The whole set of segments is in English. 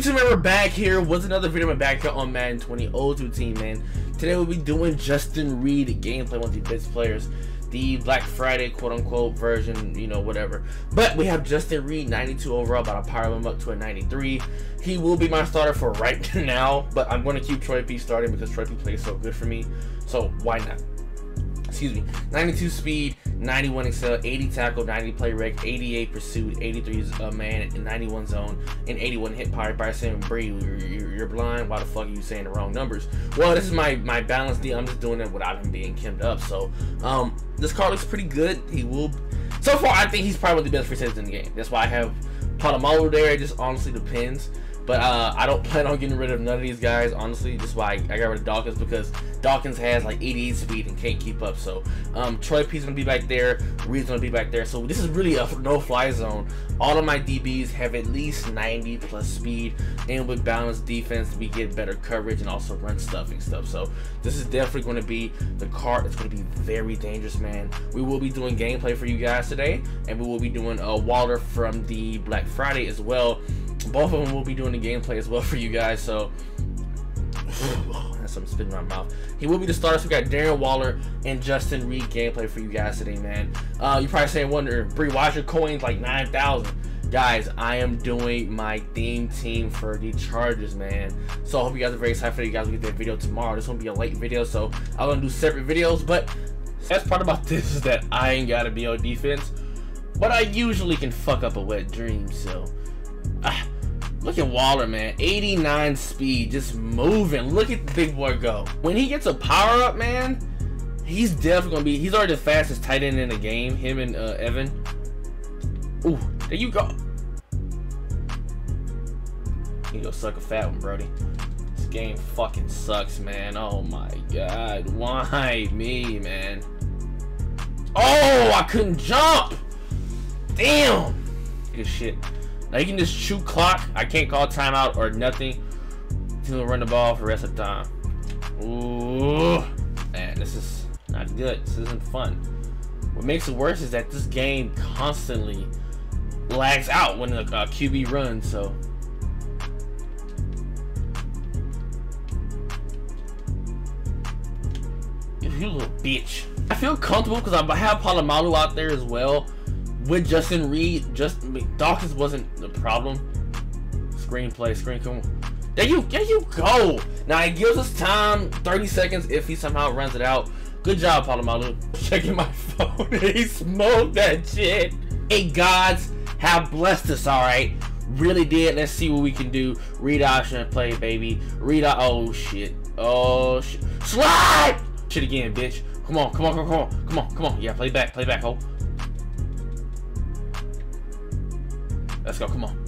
YouTube, man, we're back here with another video. We're back here on Madden 20 02 team, man. Today we'll be doing Justin Reid gameplay with the best players, the Black Friday quote-unquote version, you know, whatever. But we have Justin Reid, 92 overall, about to power him up to a 93. He will be my starter for right now, but I'm going to keep Troy P starting because Troy P plays so good for me, so why not? Excuse me. 92 speed, 91 excel, 80 tackle, 90 play rec, 88 pursuit, 83 man, 91 zone, and 81 hit power. By saying, Bree, you're blind. Why the fuck are you saying the wrong numbers? Well, this is my balance deal. I'm just doing it without him being kimmed up. So, this card looks pretty good. He will. So far, I think he's probably the best free safety in the game. That's why I have Polamalu there. It just honestly depends. But I don't plan on getting rid of none of these guys, honestly. That's why I got rid of Dawkins, because Dawkins has like 88 speed and can't keep up. So Troy P's gonna be back there, Reed's gonna be back there. So this is really a no-fly zone. All of my DBs have at least 90 plus speed, and with balanced defense, we get better coverage and also run stuffing stuff. So this is definitely gonna be the card. It's gonna be very dangerous, man. We will be doing gameplay for you guys today, and we will be doing Waller from the Black Friday as well. Both of them will be doing the gameplay as well for you guys, so that's something spitting in my mouth. He will be the starter, so we got Darren Waller and Justin Reid gameplay for you guys today, man. You're probably saying, wonder, Bree, why's your coins like 9,000? Guys, I am doing my theme team for the Chargers, man. So I hope you guys are very excited for you guys to get that video tomorrow. This won't be a late video, so I'm gonna do separate videos, but that's part about this is that I ain't gotta be on defense, but I usually can fuck up a wet dream, so. Look at Waller, man. 89 speed, just moving. Look at the big boy go. When he gets a power up, man, he's definitely gonna be. He's already the fastest tight end in the game. Him and Evan. Ooh, there you go. You go suck a fat one, Brody. This game fucking sucks, man. Oh my god, why me, man? Oh, I couldn't jump. Damn. Good shit. Now you can just shoot clock. I can't call timeout or nothing. He'll run the ball for the rest of the time. Ooh, man, this is not good. This isn't fun. What makes it worse is that this game constantly lags out when the QB runs. So you little bitch. I feel comfortable because I have Polamalu out there as well. With Justin Reid, Dawkins wasn't the problem. Screenplay, come on. There you go. Now it gives us time, 30 seconds if he somehow runs it out. Good job, Polamalu. Checking my phone. He smoked that shit. Hey, gods have blessed us, all right? Really did. Let's see what we can do. Reid option play, baby. Reid, oh shit. Oh shit. Slide! Shit again, bitch. Come on, come on, come on, come on, come on. Yeah, play back, ho. Let's go, come on.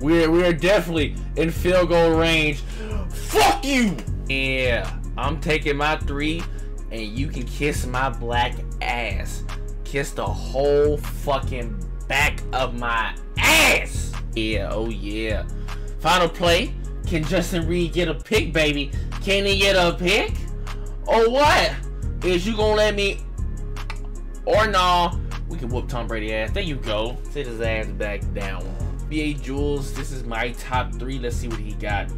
We're definitely in field goal range. Fuck you! Yeah, I'm taking my 3, and you can kiss my black ass. Kiss the whole fucking back of my ass! Yeah, oh yeah. Final play. Can Justin Reid get a pick, baby? Can he get a pick? Or what? Is you gonna let me? Or nah? We can whoop Tom Brady's ass. There you go. Sit his ass back down. BA Jules, this is my top 3. Let's see what he got.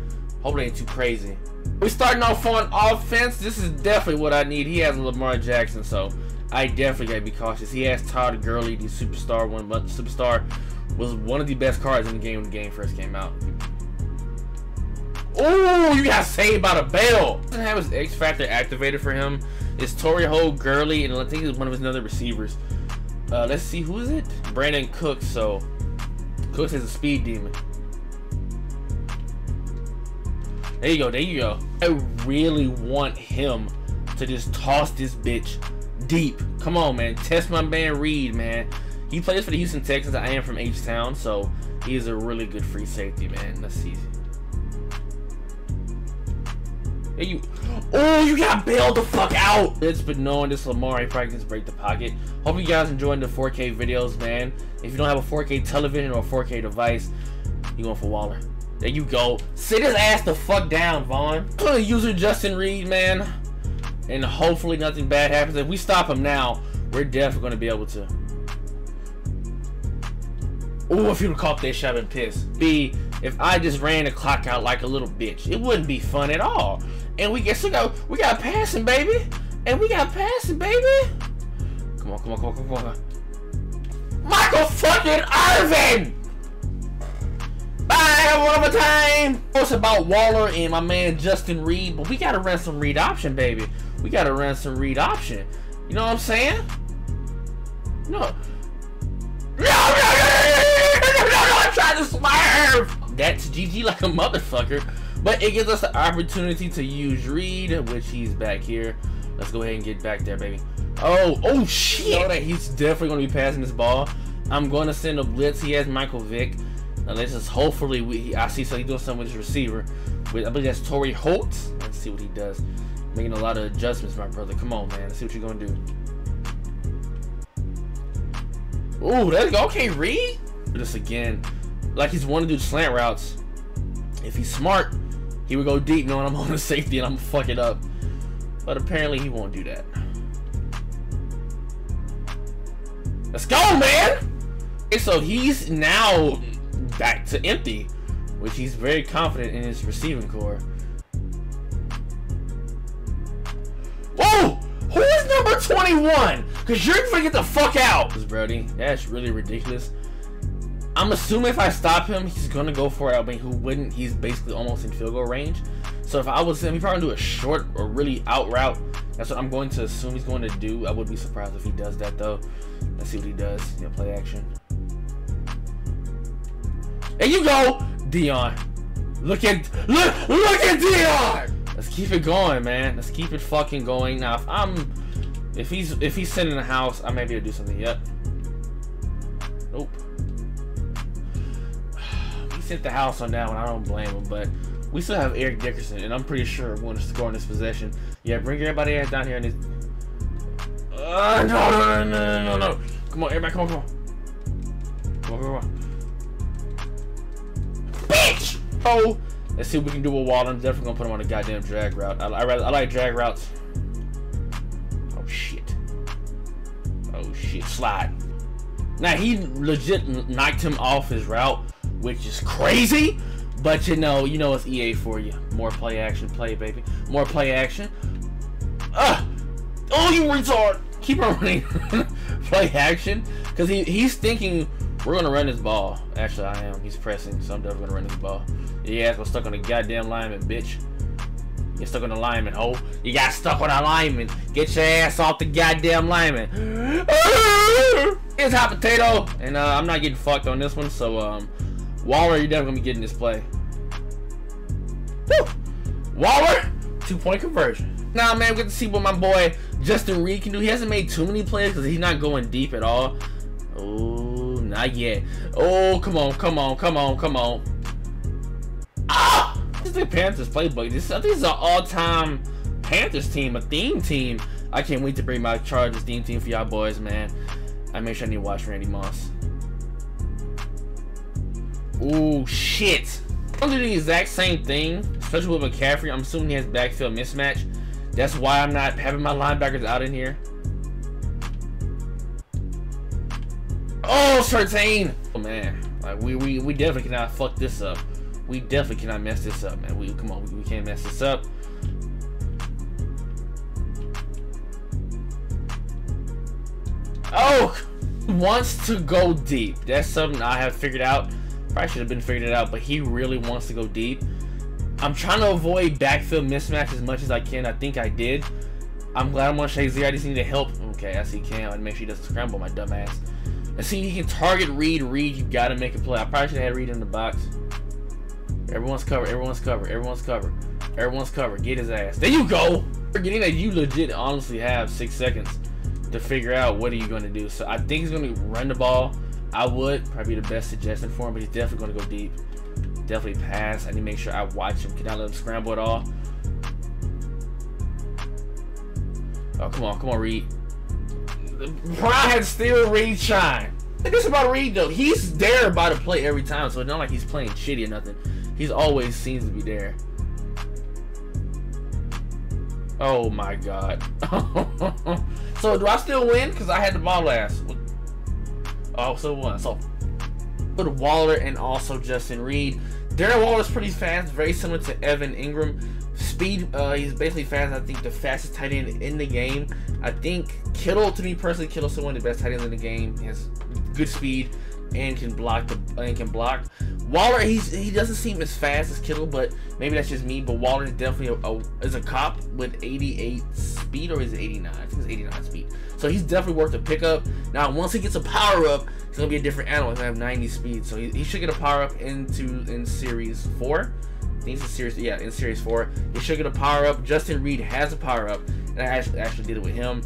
Hope it ain't too crazy. We're starting off on offense. This is definitely what I need. He has Lamar Jackson, so I definitely gotta be cautious. He has Todd Gurley, the superstar. Superstar was one of the best cards in the game when the game first came out. Oh, you got saved by the bell. Doesn't have his X Factor activated for him. It's Torrey Holt, Gurley, and I think it's one of his other receivers. Let's see, who is it? Brandon Cooks. So Cooks is a speed demon. There you go, there you go. I really want him to just toss this bitch deep. Come on, man. Test my man Reid, man. He plays for the Houston Texans. I am from H-Town, so he is a really good free safety, man. Let's see. There you. Oh, you got bailed the fuck out. It's been knowing this Lamar, he probably can break the pocket. Hope you guys enjoying the 4K videos, man. If you don't have a 4K television or a 4K device, you going for Waller. There you go. Sit his ass the fuck down, Vaughn. User Justin Reid, man. And hopefully nothing bad happens. If we stop him now, we're definitely going to be able to. Oh, if you would have caught that shot and pissed. B, if I just ran the clock out like a little bitch. It wouldn't be fun at all. And we got passing, baby. And we got passing, baby. Come on, come on, come on, come on, come on. Michael fucking Irvin! Bye, one more time. It's about Waller and my man Justin Reid, but we gotta run some Reid option, baby. We gotta run some Reid option. You know what I'm saying? No. No, I'm trying to swerve! That's GG like a motherfucker. But it gives us the opportunity to use Reid, which he's back here. Let's go ahead and get back there, baby. Oh shit! You know that he's definitely gonna be passing this ball. I'm gonna send a blitz. He has Michael Vick. Now let's just hopefully I see something doing something with his receiver. I believe that's Torrey Holt. Let's see what he does. Making a lot of adjustments, my brother. Come on, man. Let's see what you're gonna do. Ooh, that's okay, Reid. But this again, like he's wanting to do slant routes. If he's smart, he would go deep knowing I'm on the safety and I'm fucking up. But apparently he won't do that. Let's go, man! Okay, so he's now back to empty, which he's very confident in his receiving core. Whoa! Who is number 21? Because you're gonna get the fuck out, Brody. That's really ridiculous. I'm assuming if I stop him, he's gonna go for it. I mean, who wouldn't? He's basically almost in field goal range. So if I was him, he'd probably do a short or really out route. That's what I'm going to assume he's going to do. I would be surprised if he does that, though. Let's see what he does. Yeah, play action. There you go, Dion. Look at Dion. Let's keep it going, man. Let's keep it fucking going. Now, if he's sitting in the house, I may be able to do something. Yep. Nope. He sent the house on that one. I don't blame him, but we still have Eric Dickerson, and I'm pretty sure we're going to score in this possession. Yeah, bring everybody else down here. And no. Come on, everybody, come on. Bitch! Oh, let's see what we can do with Waller. I'm definitely gonna put him on a goddamn drag route. I like drag routes. Oh shit. Oh shit. Slide. Now he legit knocked him off his route, which is crazy. But you know it's EA for you. More play action, play baby. More play action. Oh, you retard! Keep on running. Play action, because he's thinking. We're gonna run this ball. Actually, I am. He's pressing, so I'm definitely gonna run this ball. Yeah, I'm stuck on a goddamn lineman, bitch. You're stuck on a lineman, ho. You got stuck on a lineman. Get your ass off the goddamn lineman. It's hot potato, and I'm not getting fucked on this one. So, Waller, you're definitely gonna be getting this play. Woo! Waller, 2-point conversion. Now, man, we get to see what my boy Justin Reid can do. He hasn't made too many plays because he's not going deep at all. Ooh. Not yet. Oh, come on. Ah! This is the Panthers playbook. This is an all-time Panthers team, a theme team. I can't wait to bring my Chargers theme team for y'all boys, man. I make sure I need to watch Randy Moss. Oh, shit. I'm going to do the exact same thing, especially with McCaffrey. I'm assuming he has backfield mismatch. That's why I'm not having my linebackers out in here. Oh, 13! Oh man, like we definitely cannot fuck this up. We definitely cannot mess this up, man. Come on, we can't mess this up. Oh, wants to go deep. That's something I have figured out. Probably should have been figured it out, but he really wants to go deep. I'm trying to avoid backfield mismatch as much as I can. I think I did. I'm glad I'm on Shazier. I just need to help. Okay, I see Cam. I make sure he doesn't scramble my dumb ass. Let's see if he can target Reid. Reid, you gotta make a play. I probably should have had Reid in the box. Everyone's covered. Get his ass. There you go! Forgetting that you legit honestly have 6 seconds to figure out what are you gonna do. So I think he's gonna run the ball. I would probably be the best suggestion for him, but he's definitely gonna go deep. Definitely pass. I need to make sure I watch him. Can I let him scramble at all? Oh, come on, Reid. Brown had still Reid shine. The thing about Reid though, he's there by the play every time, so it's not like he's playing shitty or nothing. He's always seems to be there. Oh my god. So do I still win? Because I had the ball last. Oh, so won. So, but Waller and also Justin Reid Darren Waller is pretty fast, very similar to Evan Ingram. Speed, he's basically fast. I think the fastest tight end in the game. I think Kittle, to me personally, Kittle's one of the best tight ends in the game. He has good speed and can block. Waller, he doesn't seem as fast as Kittle, but maybe that's just me. But Waller is definitely a cop with 88 speed, or is it 89? I think it's 89 speed. So he's definitely worth a pickup. Now, once he gets a power up, it's gonna be a different animal. He's gonna have 90 speed, so he should get a power up in series 4. I think it's in series, yeah, in series 4, he should get a power up. Justin Reid has a power up, and I actually did it with him.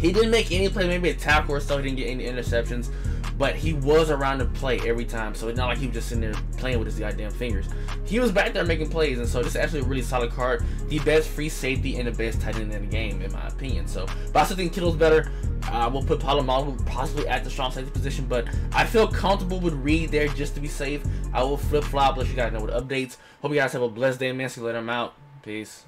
He didn't make any play, maybe a tackle or stuff. He didn't get any interceptions, but he was around the play every time. So it's not like he was just sitting there playing with his goddamn fingers. He was back there making plays, and so this is actually a really solid card. The best free safety and the best tight end in the game, in my opinion. So, but I still think Kittle's better. We'll put Polamalu possibly at the strong safety position, but I feel comfortable with Reid there just to be safe. I will flip-flop, let you guys know with updates. Hope you guys have a blessed day, man. See you later. I'm out. Peace.